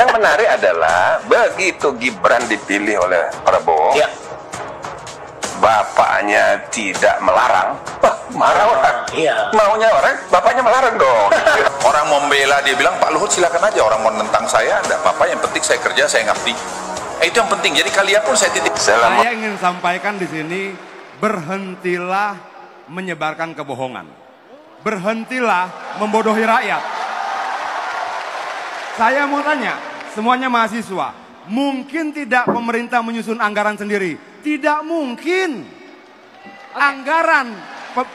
Yang menarik adalah begitu Gibran dipilih oleh Prabowo, ya, bapaknya tidak melarang. Wah, marah orang. Iya. Maunya orang, bapaknya melarang dong. Orang membela, dia bilang, Pak Luhut silakan aja. Orang mau nentang saya, enggak apa-apa. Yang penting saya kerja, saya ngabdi. Itu yang penting. Jadi kalian pun saya titip. Saya ingin sampaikan di sini, berhentilah menyebarkan kebohongan. Berhentilah membodohi rakyat. Saya mau tanya, semuanya mahasiswa, mungkin tidak pemerintah menyusun anggaran sendiri? Tidak mungkin. Anggaran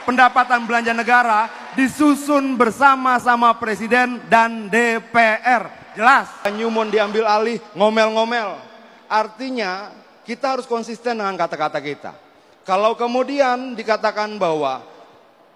pendapatan belanja negara disusun bersama-sama Presiden dan DPR. Jelas. Nyumon diambil alih, ngomel-ngomel. Artinya kita harus konsisten dengan kata-kata kita. Kalau kemudian dikatakan bahwa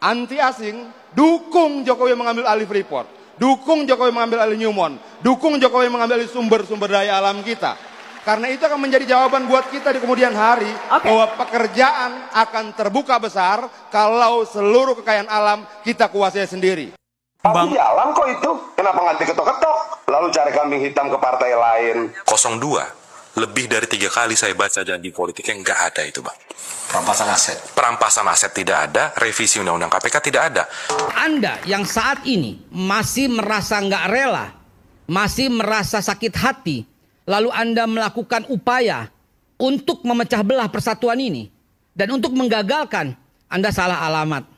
anti asing, dukung Jokowi mengambil alih Freeport, dukung Jokowi mengambil alih Newmont, dukung Jokowi mengambil alih sumber-sumber daya alam kita. Karena itu akan menjadi jawaban buat kita di kemudian hari, bahwa pekerjaan akan terbuka besar kalau seluruh kekayaan alam kita kuasai sendiri. Tapi di alam kok itu, kenapa nganti ketok-ketok? Lalu cari kambing hitam ke partai lain. 02, lebih dari 3 kali saya baca janji politik yang nggak ada itu, Bang. Perampasan aset. Perampasan aset tidak ada, revisi Undang-Undang KPK tidak ada. Anda yang saat ini masih merasa nggak rela, masih merasa sakit hati, lalu Anda melakukan upaya untuk memecah belah persatuan ini. Dan untuk menggagalkan, Anda salah alamat.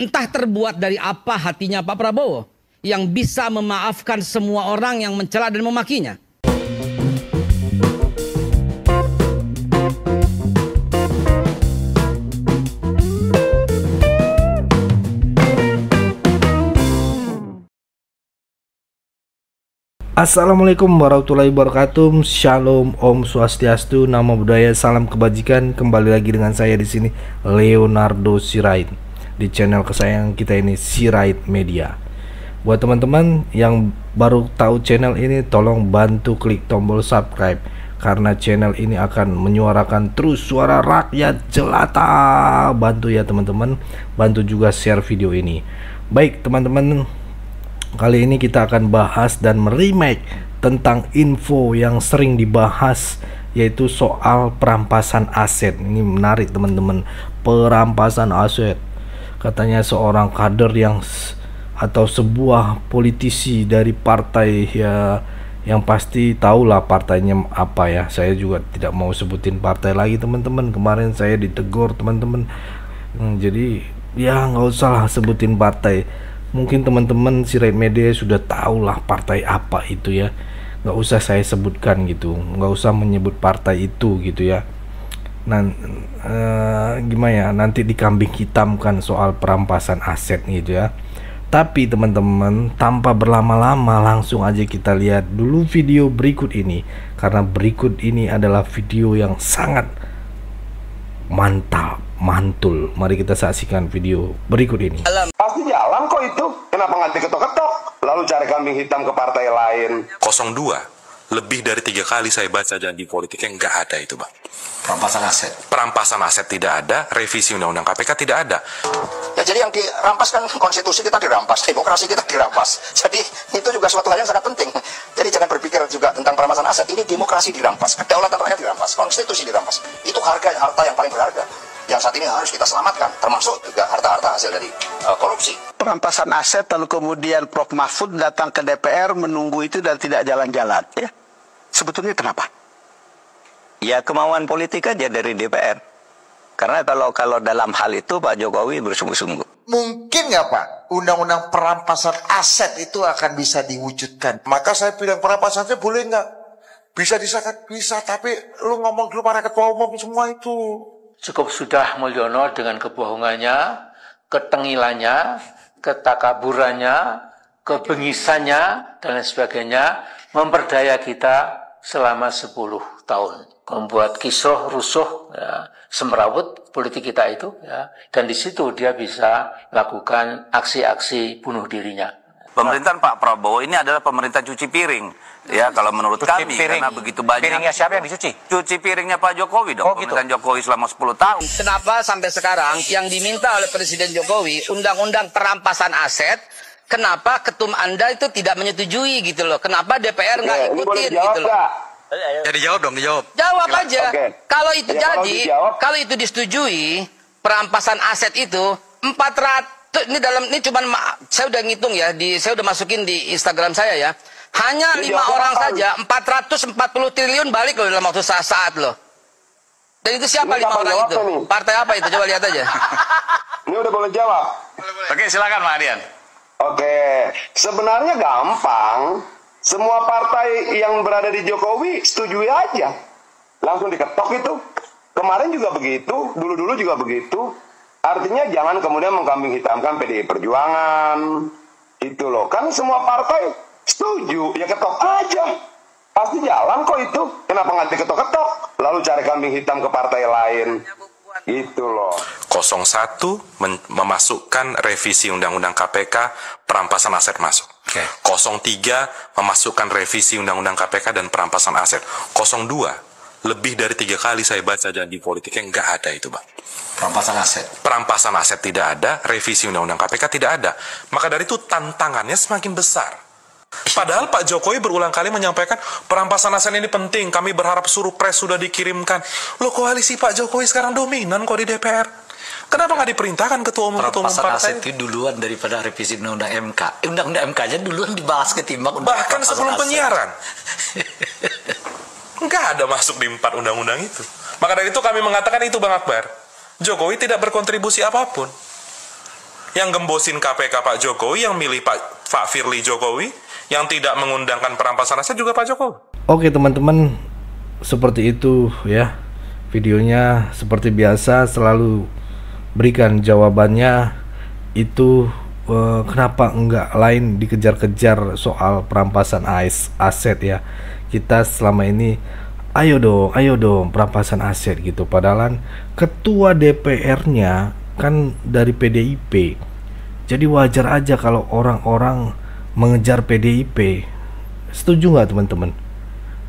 Entah terbuat dari apa hatinya Pak Prabowo, yang bisa memaafkan semua orang yang mencela dan memakinya. Assalamualaikum warahmatullahi wabarakatuh. Shalom, Om Swastiastu, Namo Buddhaya, Salam Kebajikan. Kembali lagi dengan saya di sini, Leonardo Sirait, di channel kesayangan kita ini, Sirait Media. Buat teman-teman yang baru tahu channel ini, tolong bantu klik tombol subscribe, karena channel ini akan menyuarakan terus suara rakyat jelata. Bantu ya teman-teman, bantu juga share video ini. Baik teman-teman, kali ini kita akan bahas dan meremake tentang info yang sering dibahas, yaitu soal perampasan aset. Ini menarik teman-teman, perampasan aset. Katanya seorang kader yang atau sebuah politisi dari partai ya, yang pasti tahulah partainya apa ya. Saya juga tidak mau sebutin partai lagi teman-teman. Kemarin saya ditegur teman-teman. Jadi ya nggak usah sebutin partai. Mungkin teman-teman Sirait Media sudah tahulah partai apa itu ya, nggak usah saya sebutkan gitu, nggak usah menyebut partai itu gitu ya. Gimana ya, nanti dikambing hitamkan soal perampasan aset gitu ya. Tapi teman-teman, tanpa berlama-lama langsung aja kita lihat dulu video berikut ini, karena berikut ini adalah video yang sangat mantap, mantul. Mari kita saksikan video berikut ini. Pasti di alam kok itu, kenapa nganti ketok-ketok? Lalu cari kambing hitam ke partai lain. 02, lebih dari 3 kali saya baca janji politik yang nggak ada itu, Bang. Perampasan aset. Perampasan aset tidak ada, revisi Undang-Undang KPK tidak ada. Ya jadi yang dirampas kan konstitusi kita dirampas, demokrasi kita dirampas. Jadi itu juga suatu hal yang sangat penting. Jadi jangan berpikir juga tentang perampasan aset. Ini demokrasi dirampas, kedaulatan rakyat dirampas, konstitusi dirampas. Itu harta yang paling berharga, yang saat ini harus kita selamatkan, termasuk juga harta-harta hasil dari korupsi. Perampasan aset, lalu kemudian Prof. Mahfud datang ke DPR menunggu itu dan tidak jalan-jalan. Ya, sebetulnya kenapa? Ya kemauan politik aja dari DPR. Karena kalau dalam hal itu Pak Jokowi bersungguh-sungguh. Mungkin nggak Pak, undang-undang perampasan aset itu akan bisa diwujudkan. Maka saya bilang perampasan aset boleh nggak? Bisa disahkan, bisa, tapi lu ngomong dulu para ketua umum semua itu. Cukup sudah Mulyono dengan kebohongannya, ketengilannya, ketakaburannya, kebengisannya, dan lain sebagainya, memperdaya kita selama 10 tahun. Membuat kisruh, rusuh, ya, semrawut politik kita itu, ya, dan di situ dia bisa melakukan aksi-aksi bunuh dirinya. Pemerintahan Pak Prabowo ini adalah pemerintah cuci piring, ya kalau menurut kami, karena begitu banyak. Piringnya siapa yang dicuci? Cuci piringnya Pak Jokowi dong, pemerintahan Jokowi selama 10 tahun. Kenapa sampai sekarang yang diminta oleh Presiden Jokowi, undang-undang perampasan aset, kenapa ketum Anda itu tidak menyetujui gitu loh? Kenapa DPR nggak ikutin gitu loh? Ya dijawab dong, dijawab. Jawab aja. Okay. Kalau itu ya, kalau itu disetujui, perampasan aset itu 400 ini dalam ini cuman saya udah ngitung ya, saya udah masukin di Instagram saya ya. Hanya 5 orang saja 440 triliun balik loh dalam waktu saat loh. Dan itu siapa 5 orang itu? Nih. Partai apa itu? Coba lihat aja. Ini udah boleh jawab. Oke, silakan Pak Adian. Oke, sebenarnya gampang. Semua partai yang berada di Jokowi setujui aja. Langsung diketok itu. Kemarin juga begitu, dulu-dulu juga begitu. Artinya jangan kemudian mengkambing hitamkan PDI Perjuangan. Gitu loh, kan semua partai setuju, ya ketok aja. Pasti jalan kok itu. Kenapa nggak diketok-ketok? Lalu cari kambing hitam ke partai lain. Gitu loh. 01 memasukkan revisi Undang-Undang KPK, perampasan aset masuk. Okay. 03 memasukkan revisi Undang-Undang KPK dan perampasan aset. 02 lebih dari 3 kali saya baca janji politiknya nggak ada itu Bang. Perampasan aset. Perampasan aset tidak ada, revisi Undang-Undang KPK tidak ada. Maka dari itu tantangannya semakin besar. Padahal Pak Jokowi berulang kali menyampaikan perampasan aset ini penting, kami berharap Surpres sudah dikirimkan. Loh, koalisi Pak Jokowi sekarang dominan kok di DPR. Kenapa nggak diperintahkan ketua umum partai? Perampasan aset itu duluan daripada revisi undang-undang MK. Undang-undang MK-nya duluan dibahas ketimbang undang-undang bahkan sebelum aset. Penyiaran. Nggak ada masuk di 4 undang-undang itu. Maka dari itu kami mengatakan itu Bang Akbar. Jokowi tidak berkontribusi apapun. Yang gembosin KPK Pak Jokowi, yang milih Pak Firly Jokowi, yang tidak mengundangkan perampasan aset juga Pak Jokowi. Oke teman-teman, seperti itu ya. Videonya seperti biasa selalu berikan jawabannya itu kenapa enggak lain dikejar-kejar soal perampasan aset ya. Kita selama ini ayo dong perampasan aset gitu. Padahal ketua DPR-nya kan dari PDIP. Jadi wajar aja kalau orang-orang mengejar PDIP. Setuju nggak teman-teman?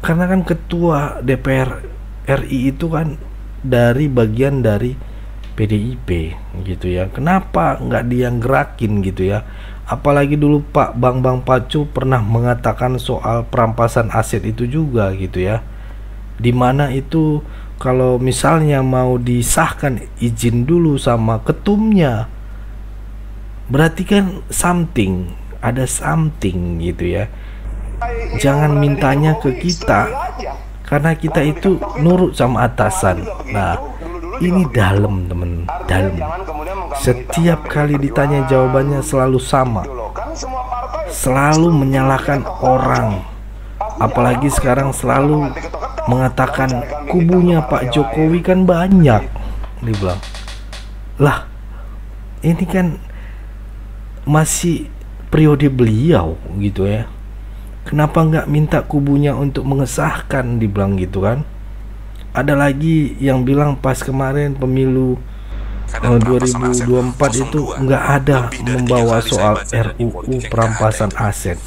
Karena kan ketua DPR RI itu kan dari bagian dari PDIP gitu ya. Kenapa nggak dia gerakin gitu ya? Apalagi dulu Pak Bambang Pacu pernah mengatakan soal perampasan aset itu juga gitu ya. Dimana itu kalau misalnya mau disahkan izin dulu sama ketumnya. Berarti kan something, ada something gitu ya. Jangan mintanya ke kita karena kita itu nurut sama atasan. Nah, ini dalam temen, dalam. Setiap kali ditanya jawabannya selalu sama, selalu menyalahkan orang. Apalagi sekarang selalu mengatakan kubunya Pak Jokowi kan banyak. Dia bilang, lah ini kan masih periode beliau gitu ya. Kenapa nggak minta kubunya untuk mengesahkan? Dia bilang gitu kan. Ada lagi yang bilang pas kemarin pemilu 2024 itu nggak ada membawa soal RUU perampasan aset.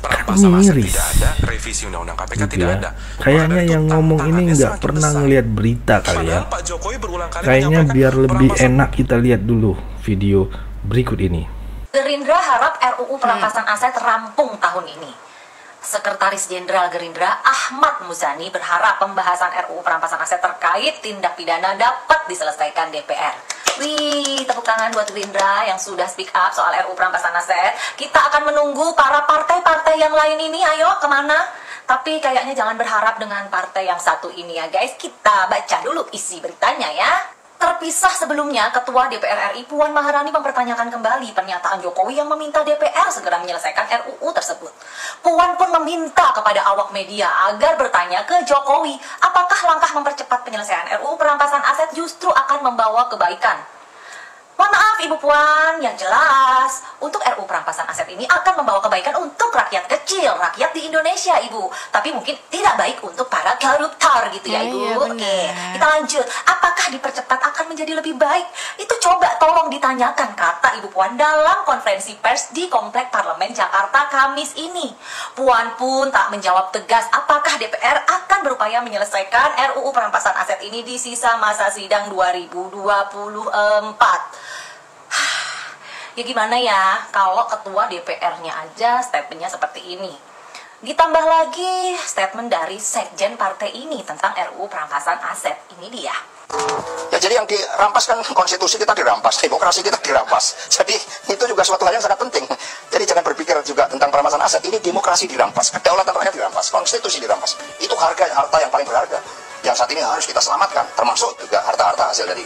Kan miris gitu ya. Kayaknya yang ngomong ini nggak pernah ngelihat berita kali ya. Kayaknya biar lebih enak kita lihat dulu video berikut ini. Gerindra harap RUU perampasan aset rampung tahun ini. Sekretaris Jenderal Gerindra Ahmad Muzani berharap pembahasan RUU perampasan aset terkait tindak pidana dapat diselesaikan DPR. Wih, tepuk tangan buat Gerindra yang sudah speak up soal RUU perampasan aset. Kita akan menunggu para partai-partai yang lain ini, ayo kemana? Tapi kayaknya jangan berharap dengan partai yang satu ini ya guys. Kita baca dulu isi beritanya ya. Terpisah sebelumnya, Ketua DPR RI Puan Maharani mempertanyakan kembali pernyataan Jokowi yang meminta DPR segera menyelesaikan RUU tersebut. Puan pun meminta kepada awak media agar bertanya ke Jokowi apakah langkah mempercepat penyelesaian RUU perampasan aset justru akan membawa kebaikan. Mohon maaf Ibu Puan, yang jelas untuk RUU perampasan aset ini akan membawa kebaikan untuk rakyat kecil, rakyat di Indonesia Ibu. Tapi mungkin tidak baik untuk para koruptor gitu ya Ibu. Oke, kita lanjut. Apakah dipercepat akan menjadi lebih baik? Itu coba tolong ditanyakan, kata Ibu Puan dalam konferensi pers di Komplek Parlemen Jakarta Kamis ini. Puan pun tak menjawab tegas apakah DPR akan berupaya menyelesaikan RUU perampasan aset ini di sisa masa sidang 2024. ya gimana ya kalau ketua DPR-nya aja statementnya seperti ini. Ditambah lagi statement dari sekjen partai ini tentang RUU perampasan aset. Ini dia. Ya jadi yang dirampas kan konstitusi kita dirampas, demokrasi kita dirampas. Jadi itu juga suatu hal yang sangat penting. Jadi jangan berpikir juga tentang perampasan aset. Ini demokrasi dirampas, kedaulatan rakyat dirampas, konstitusi dirampas. Itu harta yang paling berharga, yang saat ini harus kita selamatkan, termasuk juga harta-harta hasil dari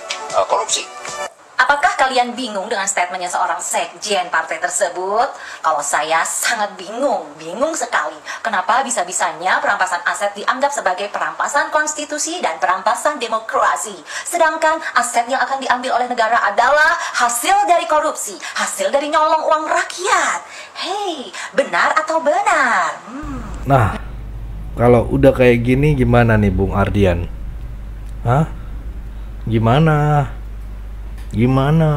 korupsi. Apakah kalian bingung dengan statementnya seorang sekjen partai tersebut? Kalau saya sangat bingung, bingung sekali. Kenapa bisa-bisanya perampasan aset dianggap sebagai perampasan konstitusi dan perampasan demokrasi? Sedangkan aset yang akan diambil oleh negara adalah hasil dari korupsi, hasil dari nyolong uang rakyat. Hei, benar atau benar? Nah, kalau udah kayak gini gimana nih Bung Ardian? Hah? Gimana? Gimana?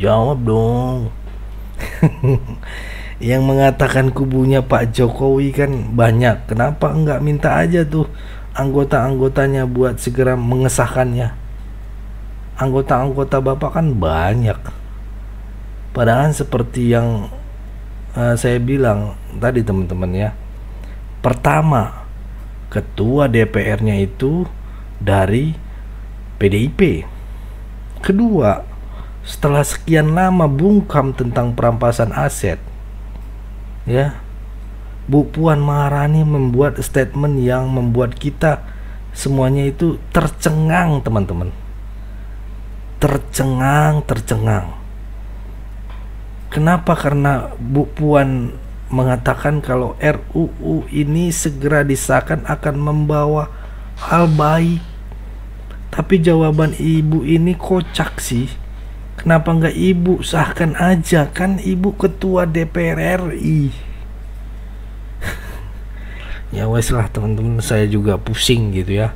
Jawab dong. Yang mengatakan kubunya Pak Jokowi kan banyak. Kenapa enggak minta aja tuh anggota-anggotanya buat segera mengesahkannya? Anggota-anggota Bapak kan banyak. Padahal seperti yang saya bilang tadi teman-teman ya. Pertama, ketua DPR-nya itu dari PDIP. Kedua, setelah sekian lama bungkam tentang perampasan aset, ya, Bu Puan Maharani membuat statement yang membuat kita semuanya itu tercengang, teman-teman. Tercengang, tercengang. Kenapa? Karena Bu Puan mengatakan kalau RUU ini segera disahkan akan membawa hal baik. Tapi jawaban ibu ini kocak sih. Kenapa nggak ibu sahkan aja? Kan ibu ketua DPR RI. Ya wes lah teman-teman, saya juga pusing gitu ya.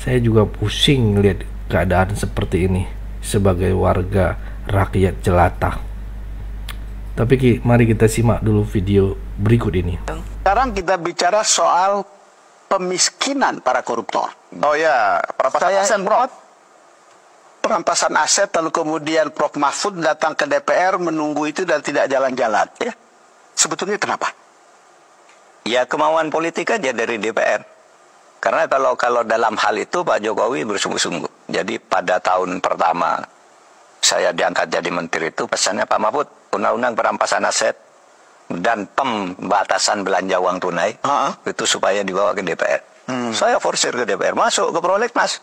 Saya juga pusing lihat keadaan seperti ini sebagai warga rakyat jelata. Tapi mari kita simak dulu video berikut ini. Sekarang kita bicara soal pemiskinan para koruptor. Oh ya, perampasan aset, lalu kemudian Prof. Mahfud datang ke DPR menunggu itu dan tidak jalan-jalan. Ya, sebetulnya kenapa? Ya kemauan politik aja dari DPR. Karena kalau dalam hal itu Pak Jokowi bersungguh-sungguh. Jadi pada tahun pertama saya diangkat jadi menteri itu pesannya Pak Mahfud, undang-undang perampasan aset dan pembatasan belanja uang tunai itu supaya dibawa ke DPR. Saya forsir ke DPR, masuk ke prolegnas,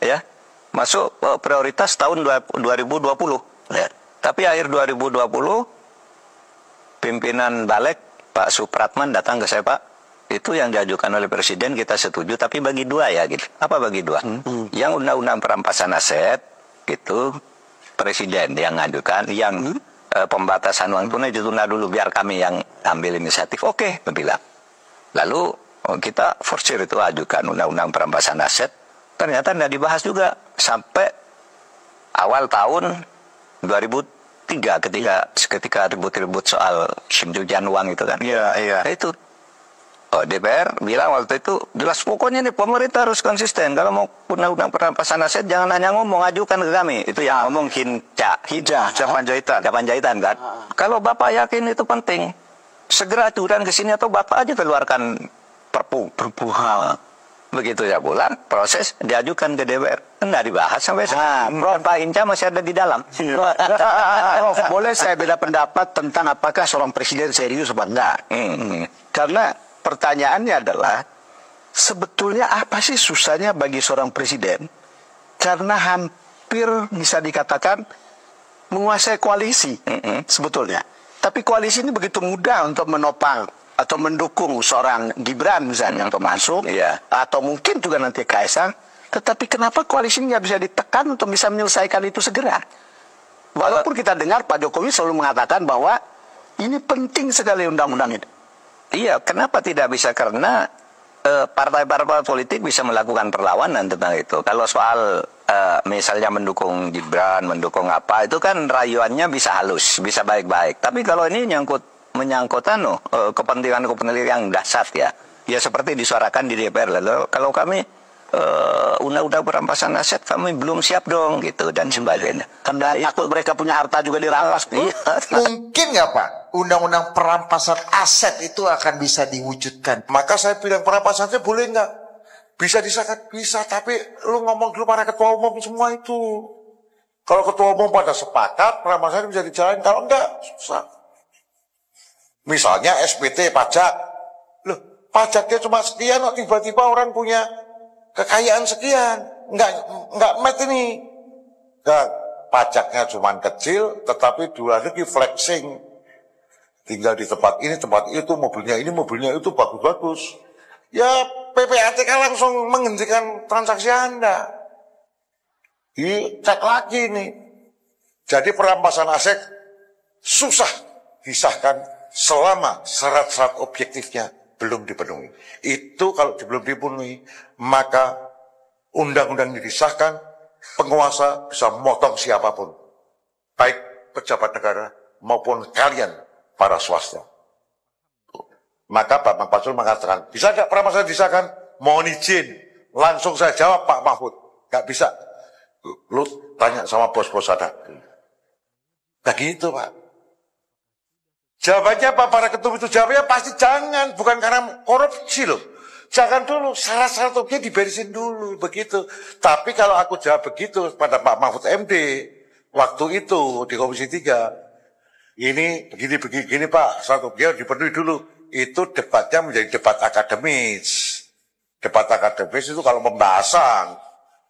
ya, masuk prioritas tahun 2020. Ya. Tapi akhir 2020 pimpinan Balek Pak Supratman datang ke saya, Pak, itu yang diajukan oleh Presiden kita setuju, tapi bagi dua ya gitu. Apa bagi dua? Yang undang-undang perampasan aset itu Presiden yang ngajukan, yang pembatasan uang tunai ditunda dulu biar kami yang ambil inisiatif. Oke, bilang. Lalu kita forsir itu ajukan undang-undang perampasan aset. Ternyata tidak dibahas juga sampai awal tahun 2003 ketika ribut-ribut soal pencucian uang itu kan. Iya, iya. Itu DPR bilang waktu itu jelas pokoknya nih pemerintah harus konsisten. Kalau mau undang-undang perampasan aset jangan hanya ngomong, ajukan ke kami. Itu yang ngomong Hinca Panjaitan kan. Kalau Bapak yakin itu penting, segera aturan ke sini atau Bapak aja keluarkan perpu. Begitu ya bulan proses diajukan ke DPR. Enggak dibahas sampai sekarang. Pak Hinca masih ada di dalam. Boleh saya beda pendapat tentang apakah seorang presiden serius apa enggak? Karena pertanyaannya adalah, sebetulnya apa sih susahnya bagi seorang presiden? Karena hampir bisa dikatakan menguasai koalisi sebetulnya. Tapi koalisi ini begitu mudah untuk menopang atau mendukung seorang Gibran misalnya untuk masuk. Atau mungkin juga nanti Kaisang. Tetapi kenapa koalisi ini nggak bisa ditekan untuk bisa menyelesaikan itu segera? Walaupun kita dengar Pak Jokowi selalu mengatakan bahwa ini penting sekali undang-undang ini. Iya, kenapa tidak bisa? Karena partai-partai politik bisa melakukan perlawanan tentang itu. Kalau soal misalnya mendukung Gibran, mendukung apa, itu kan rayuannya bisa halus, bisa baik-baik. Tapi kalau ini menyangkut kepentingan-kepentingan yang dahsyat ya. Ya seperti disuarakan di DPR. Lalu, kalau kami undang-undang perampasan aset kami belum siap dong gitu dan sebagainya. Karena takut mereka punya harta juga dirampas. Mungkin nggak Pak, undang-undang perampasan aset itu akan bisa diwujudkan. Maka saya bilang perampasan aset boleh nggak? Bisa disahkan, bisa. Tapi lu ngomong dulu para ketua umum semua itu. Kalau ketua umum pada sepakat, perampasan bisa dijalankan. Kalau enggak, susah. Misalnya SPT pajak, loh pajaknya cuma sekian, tiba-tiba orang punya kekayaan sekian, nggak met ini. Nah, pajaknya cuman kecil, tetapi dua lagi flexing. Tinggal di tempat ini, tempat itu, mobilnya ini, mobilnya itu, bagus-bagus. Ya, PPATK langsung menghentikan transaksi Anda. Dicek lagi nih. Jadi perampasan aset susah disahkan selama syarat-syarat objektifnya belum dipenuhi. Itu kalau belum dipenuhi, maka undang-undang disahkan, penguasa bisa memotong siapapun, baik pejabat negara maupun kalian para swasta. Maka Pak Mahfud mengatakan, bisa nggak perampasan disahkan? Mohon izin. Langsung saya jawab Pak Mahfud, nggak bisa. Lu tanya sama bos-bos ada. Begitu Pak. Jawabannya apa para ketum itu? Jawabnya pasti jangan, bukan karena korupsi loh. Jangan dulu, syarat-syarat objeknya diberesin dulu, begitu. Tapi kalau aku jawab begitu pada Pak Mahfud MD, waktu itu di Komisi 3, ini begini Pak, syarat objeknya dipenuhi dulu. Itu debatnya menjadi debat akademis. Debat akademis itu kalau pembahasan,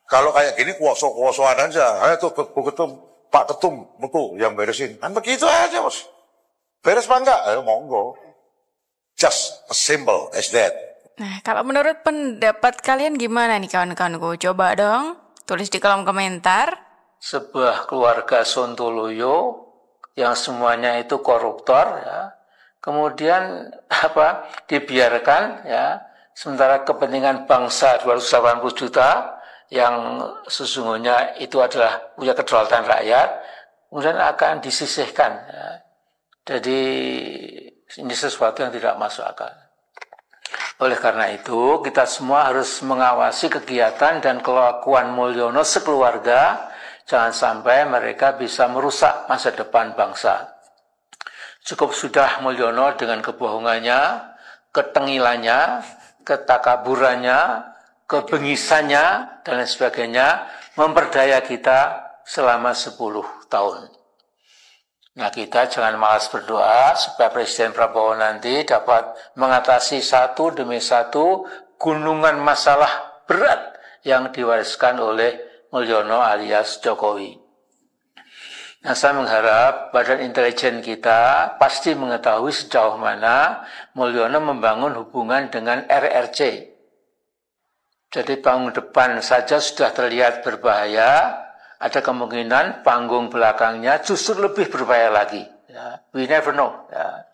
kalau kayak gini kuoso-kuosoan aja, ayo tuh ketum, Pak Ketum, betul yang beresin. Kan begitu aja bos. Beres apa enggak? Monggo. Just as simple as that. Nah, kalau menurut pendapat kalian gimana nih kawan-kawanku? Coba dong, tulis di kolom komentar. Sebuah keluarga sontoloyo yang semuanya itu koruptor, ya. Kemudian apa? Dibiarkan, ya. Sementara kepentingan bangsa 280 juta yang sesungguhnya itu adalah punya kedaulatan rakyat, kemudian akan disisihkan. Ya. Jadi ini sesuatu yang tidak masuk akal. Oleh karena itu, kita semua harus mengawasi kegiatan dan kelakuan Mulyono sekeluarga. Jangan sampai mereka bisa merusak masa depan bangsa. Cukup sudah Mulyono dengan kebohongannya, ketengilannya, ketakaburannya, kebengisannya, dan lain sebagainya memperdaya kita selama 10 tahun. Nah, kita jangan malas berdoa supaya Presiden Prabowo nanti dapat mengatasi satu demi satu gunungan masalah berat yang diwariskan oleh Mulyono alias Jokowi. Nah, saya mengharap badan intelijen kita pasti mengetahui sejauh mana Mulyono membangun hubungan dengan RRC. Jadi panggung depan saja sudah terlihat berbahaya, ada kemungkinan panggung belakangnya justru lebih berbahaya lagi. Ya. We never know. Ya.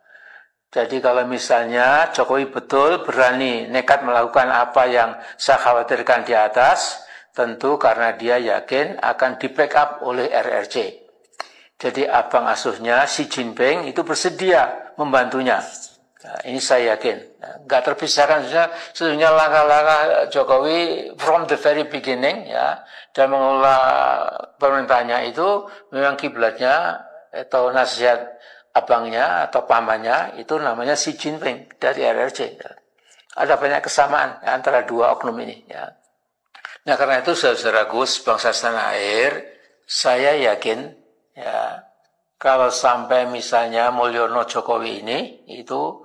Jadi kalau misalnya Jokowi betul berani nekat melakukan apa yang saya khawatirkan di atas, tentu karena dia yakin akan di-backup oleh RRC. Jadi abang asuhnya Xi Jinping itu bersedia membantunya. Nah, ini saya yakin. Nggak terpisahkan sesungguhnya langkah-langkah Jokowi from the very beginning, ya, dan mengelola pemerintahnya itu memang kiblatnya atau nasihat abangnya atau pamannya itu namanya Xi Jinping dari RRC. Ada banyak kesamaan antara dua oknum ini. Ya. Nah karena itu saudara-saudaraku bangsa tanah air, saya yakin ya kalau sampai misalnya Mulyono Jokowi ini itu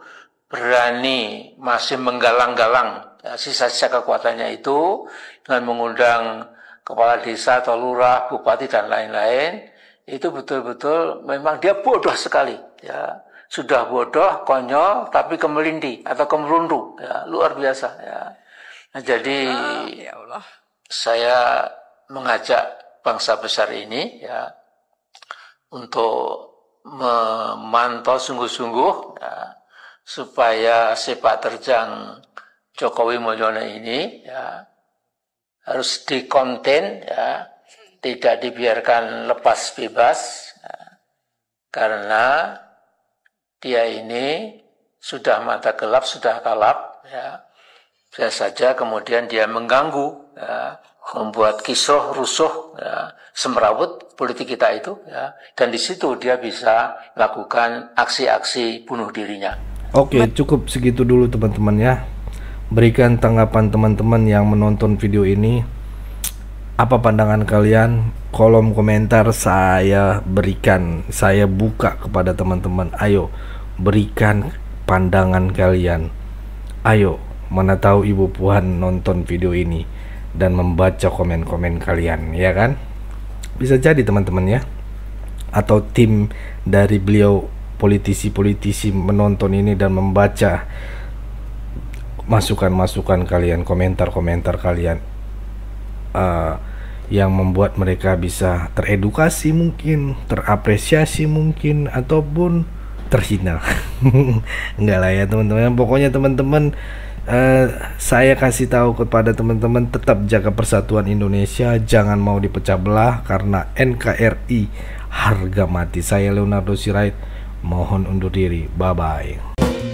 berani masih menggalang-galang sisa-sisa kekuatannya itu dengan mengundang kepala desa atau lurah, bupati dan lain-lain, itu betul-betul memang dia bodoh sekali. Ya. Sudah bodoh, konyol, tapi kemelindi atau kemerundu, ya. Luar biasa. Ya. Nah, jadi ya Allah. Saya mengajak bangsa besar ini ya, untuk memantau sungguh-sungguh ya, supaya sepak terjang Jokowi Mulyono ini ya, harus dikonten, ya, tidak dibiarkan lepas bebas ya, karena dia ini sudah mata gelap, sudah kalap, ya, Bisa saja kemudian dia mengganggu, ya, membuat kisruh, rusuh, ya, semrawut politik kita itu, ya, dan di situ dia bisa lakukan aksi-aksi bunuh dirinya. Oke, cukup segitu dulu teman-teman ya. Berikan tanggapan teman-teman yang menonton video ini. Apa pandangan kalian? Kolom komentar saya berikan, saya buka kepada teman-teman. Ayo, berikan pandangan kalian. Ayo, mana tahu Ibu Puan nonton video ini dan membaca komen-komen kalian, ya kan? Bisa jadi teman-teman ya, atau tim dari beliau, politisi-politisi menonton ini dan membaca masukan-masukan kalian, komentar-komentar kalian, yang membuat mereka bisa teredukasi mungkin, terapresiasi mungkin, ataupun terhina. Enggak lah ya teman-teman. Pokoknya teman-teman, saya kasih tahu kepada teman-teman, tetap jaga persatuan Indonesia, jangan mau dipecah belah karena NKRI harga mati. Saya Leonardo Sirait, mohon undur diri. Bye-bye.